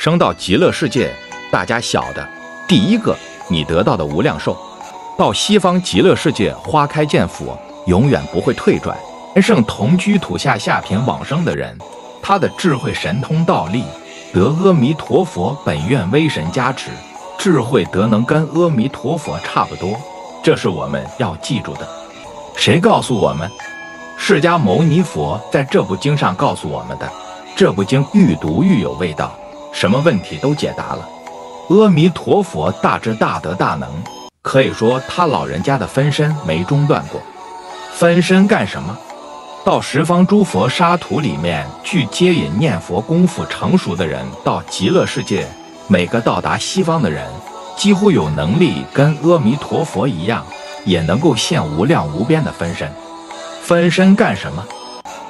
升到极乐世界，大家晓得，第一个你得到的无量寿，到西方极乐世界花开见佛，永远不会退转。跟圣同居土下下品往生的人，他的智慧神通道力，得阿弥陀佛本愿威神加持，智慧得能跟阿弥陀佛差不多，这是我们要记住的。谁告诉我们？释迦牟尼佛在这部经上告诉我们的。这部经愈读愈有味道，什么问题都解答了。阿弥陀佛大智大德大能，可以说他老人家的分身没中断过。分身干什么？到十方诸佛沙土里面去接引念佛功夫成熟的人到极乐世界，每个到达西方的人几乎有能力跟阿弥陀佛一样，也能够现无量无边的分身。分身干什么？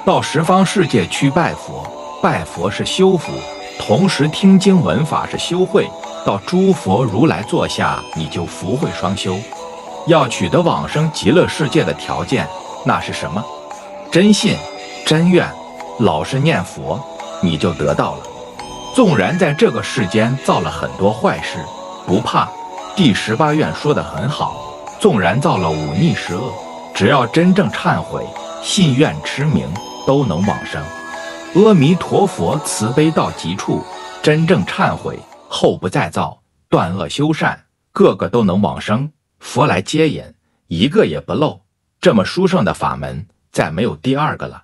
到十方世界去拜佛，拜佛是修福，同时听经闻法是修慧，到诸佛如来座下你就福慧双修。要取得往生极乐世界的条件，那是什么？真信真愿，老实念佛，你就得到了。纵然在这个世间造了很多坏事，不怕。第18愿说得很好，纵然造了忤逆十恶，只要真正忏悔信愿持名，都能往生。阿弥陀佛慈悲到极处，真正忏悔后不再造，断恶修善，个个都能往生。佛来接引，一个也不漏。这么殊胜的法门，再没有第二个了。